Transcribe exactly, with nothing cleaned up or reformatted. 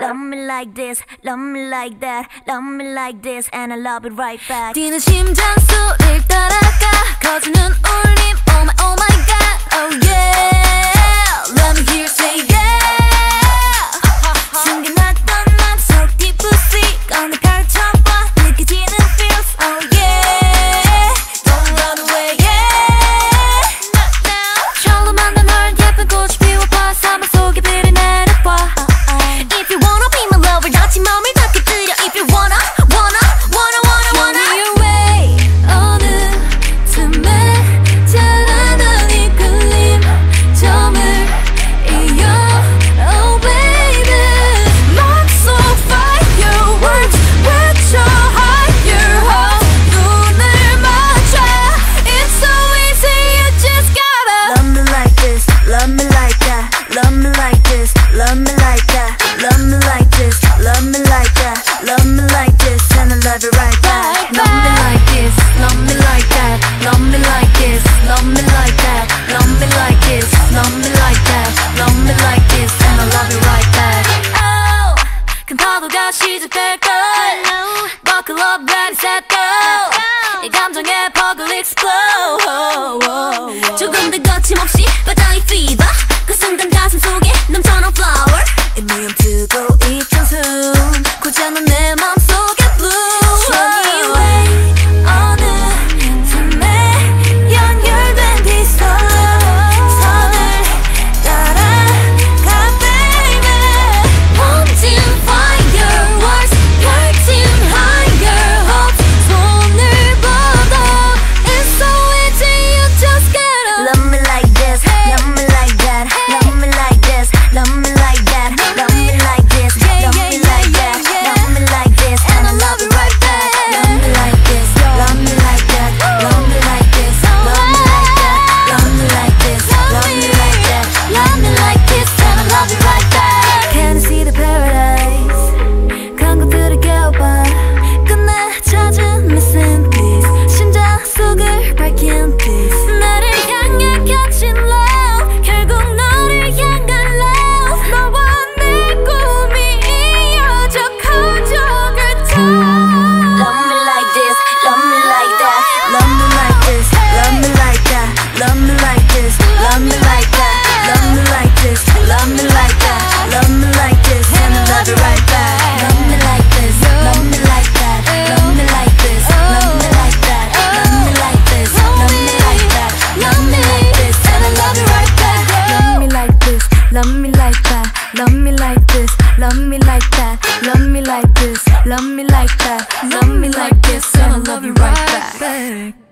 Love me like this, love me like that, love me like this, and I love it right back. 뛰는 심장 소리를 따라가, 거치는 울림, oh my, oh my god, oh yeah. Let me hear you say yeah. 숨겨놨던 맘속 뒷부시 꺼내 가르쳐봐, 느껴지는 feels, oh yeah. Don't run away, yeah. Not now. 처음 만난 널 예쁜 꽃이 피워봐, 사막 속에 비를 내려봐. Buckle up, ready, set, go. 이 감정의 폭을 explode. 조금 더 거침없이 바다의 fever. 그 순간 가슴 속에 넘쳐난 flower. 이 미움 뜨고 있던 숨 고장난 내 맘속에 blue. Love me like that, love me like this, and I love you right back.